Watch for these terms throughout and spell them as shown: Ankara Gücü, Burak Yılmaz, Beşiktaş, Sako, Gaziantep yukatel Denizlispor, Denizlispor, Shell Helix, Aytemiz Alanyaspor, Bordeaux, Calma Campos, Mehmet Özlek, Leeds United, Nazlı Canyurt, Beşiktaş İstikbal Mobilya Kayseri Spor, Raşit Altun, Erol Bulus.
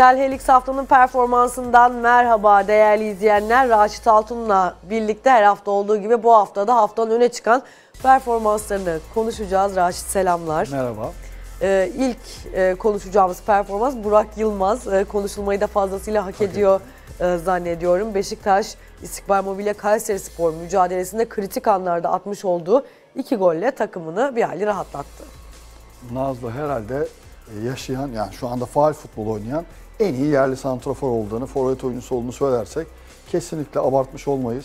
Shell Helix haftanın performansından merhaba değerli izleyenler. Raşit Altun'la birlikte her hafta olduğu gibi bu haftada haftanın öne çıkan performanslarını konuşacağız. Raşit selamlar. Merhaba. İlk konuşacağımız performans Burak Yılmaz. Konuşulmayı da fazlasıyla hak ediyor zannediyorum. Beşiktaş İstikbal Mobilya Kayseri Spor mücadelesinde kritik anlarda atmış olduğu 2 golle takımını bir hali rahatlattı. Nazlı herhalde yaşayan, yani şu anda faal futbol oynayan en iyi yerli santrafor olduğunu, forvet oyuncusu olduğunu söylersek kesinlikle abartmış olmayız.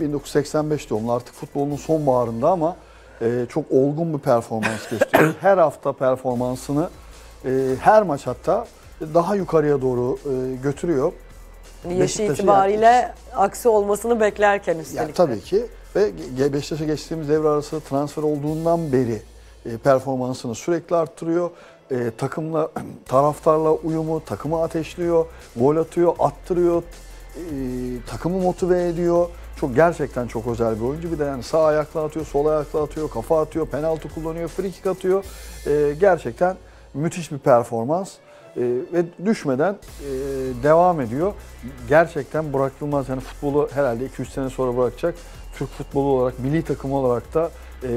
1985 doğumlu, artık futbolun sonbaharında ama çok olgun bir performans gösteriyor. Her hafta performansını, her maç hatta daha yukarıya doğru götürüyor. Yaşı itibariyle aksi olmasını beklerken üstelik. Yani tabii ki ve Beşiktaş'a geçtiğimiz devre arası transfer olduğundan beri performansını sürekli arttırıyor. Takımla, taraftarla uyumu, takımı ateşliyor, gol atıyor, attırıyor, takımı motive ediyor. Çok gerçekten çok özel bir oyuncu. Bir de yani sağ ayakla atıyor, sol ayakla atıyor, kafa atıyor, penaltı kullanıyor, free kick atıyor. Gerçekten müthiş bir performans ve düşmeden devam ediyor. Gerçekten Burak Yılmaz, yani futbolu herhalde 2-3 sene sonra bırakacak. Türk futbolu olarak, milli takım olarak da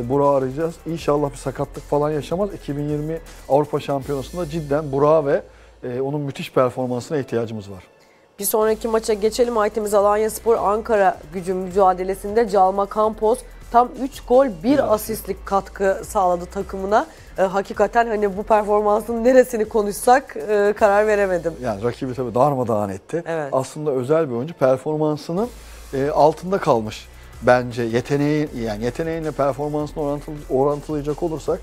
Burak'ı arayacağız. İnşallah bir sakatlık falan yaşamaz. 2020 Avrupa Şampiyonası'nda cidden Burak'a ve onun müthiş performansına ihtiyacımız var. Bir sonraki maça geçelim. Aytemiz Alanyaspor Ankara Gücü mücadelesinde Calma Campos tam 3 gol 1 asistlik katkı sağladı takımına. Hakikaten hani bu performansın neresini konuşsak karar veremedim. Yani rakibi tabii darmadağın etti. Evet. Aslında özel bir oyuncu, performansının altında kalmış. Bence yeteneği, yani yeteneğinle performansını orantılayacak olursak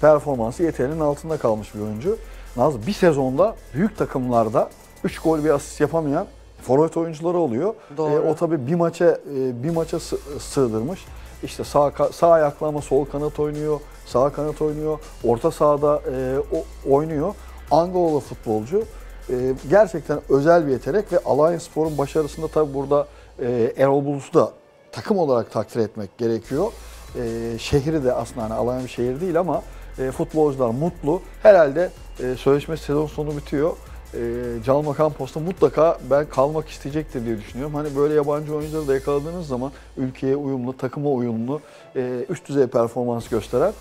performansı yeteneğinin altında kalmış bir oyuncu. Naz bir sezonda büyük takımlarda 3 gol bir asist yapamayan forvet oyuncuları oluyor. O tabii bir maça sığdırmış. İşte sağ ayakla ama sol kanat oynuyor, sağ kanat oynuyor, orta sahada oynuyor. Angolalı futbolcu. Gerçekten özel bir yetenek ve Alanyaspor'un başarısında tabii burada Erol Bulus'u da takım olarak takdir etmek gerekiyor. Şehri de aslında hani Alanya bir şehir değil ama futbolcular mutlu. Herhalde sözleşmesi sezon sonu bitiyor. Calma Campos'ta mutlaka ben kalmak isteyecektir diye düşünüyorum. Hani böyle yabancı oyuncuları da yakaladığınız zaman ülkeye uyumlu, takıma uyumlu, üst düzey performans gösteren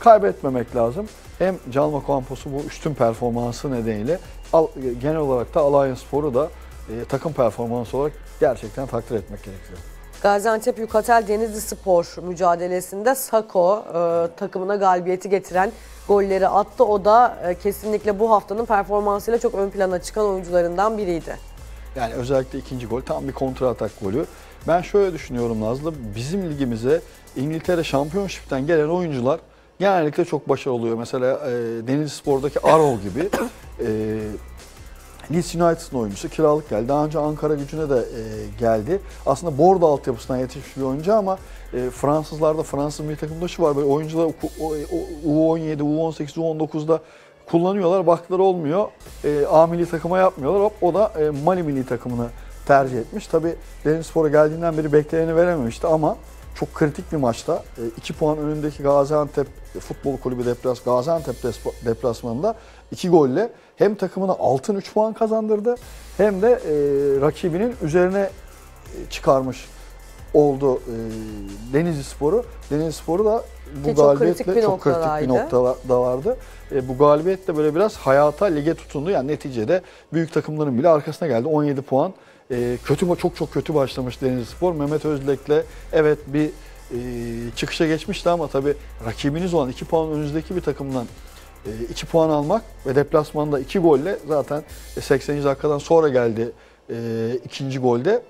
kaybetmemek lazım. Hem Calma Campos'u bu üstün performansı nedeniyle genel olarak da Alanyaspor'u da takım performansı olarak gerçekten takdir etmek gerekiyor. Gaziantep yukatel Denizlispor mücadelesinde Sako takımına galibiyeti getiren golleri attı. O da kesinlikle bu haftanın performansıyla çok ön plana çıkan oyuncularından biriydi. Yani özellikle ikinci gol tam bir kontra atak golü. Ben şöyle düşünüyorum Nazlı, bizim ligimize İngiltere Championship'ten gelen oyuncular genellikle çok başarılı oluyor. Mesela Denizlispor'daki Erol gibi. Leeds United'ın oyuncusu, kiralık geldi. Daha önce Ankara Gücü'ne de geldi. Aslında Bordeaux altyapısından yetişmiş bir oyuncu ama Fransızlarda, Fransız milli takımda şu var, böyle oyuncular U17, U18, U19'da kullanıyorlar, bakları olmuyor. A milli takıma yapmıyorlar. Hop, o da Mali milli takımını tercih etmiş. Tabii Denizlispor'a geldiğinden beri bekleyeni verememişti ama çok kritik bir maçta 2 puan önündeki Gaziantep Futbol Kulübü Gaziantep deplasmanında 2 golle hem takımına altın 3 puan kazandırdı hem de rakibinin üzerine çıkarmış oldu Denizlispor'u. Denizlispor'u da bu galibiyetle çok kritik bir noktada vardı. Bu galibiyetle böyle biraz hayata, lige tutundu. Yani neticede büyük takımların bile arkasına geldi. 17 puan. Çok kötü başlamış Denizlispor. Mehmet Özlek'le evet bir çıkışa geçmişti ama tabii rakibiniz olan 2 puan önünüzdeki bir takımdan 2 puan almak ve deplasmanda 2 golle zaten 80. dakikadan sonra geldi ikinci golde.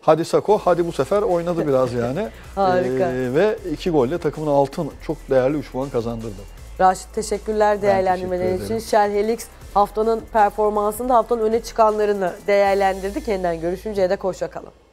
Hadi Sako, hadi bu sefer oynadı biraz yani. Harika. Ve 2 golle takımın altın çok değerli 3 puan kazandırdı. Raşit teşekkürler değerlendirmeleri için. Shell Helix haftanın performansında haftanın öne çıkanlarını değerlendirdi. Yeniden görüşünceye dek hoşça kalın.